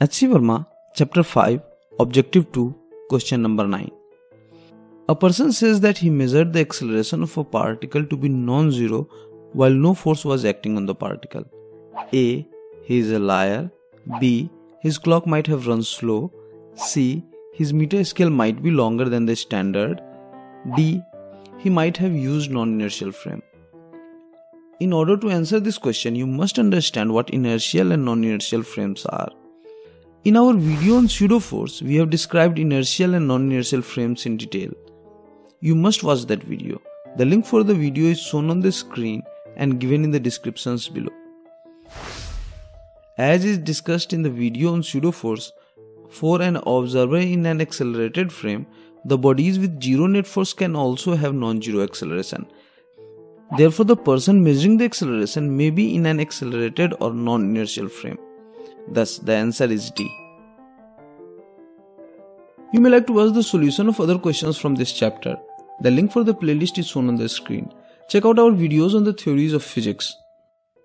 H. C. Verma, Chapter 5, Objective 2, Question Number 9. A person says that he measured the acceleration of a particle to be non-zero while no force was acting on the particle. A. He is a liar. B. His clock might have run slow. C. His meter scale might be longer than the standard. D. He might have used non-inertial frame. In order to answer this question, you must understand what inertial and non-inertial frames are. In our video on pseudo force, we have described inertial and non-inertial frames in detail. You must watch that video. The link for the video is shown on the screen and given in the descriptions below. As is discussed in the video on pseudo force, for an observer in an accelerated frame, the bodies with zero net force can also have non-zero acceleration. Therefore, the person measuring the acceleration may be in an accelerated or non-inertial frame. Thus, the answer is D. You may like to watch the solution of other questions from this chapter. The link for the playlist is shown on the screen. Check out our videos on the theories of physics.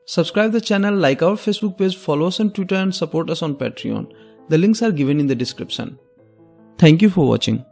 Subscribe the channel, like our Facebook page, follow us on Twitter and support us on Patreon. The links are given in the description. Thank you for watching.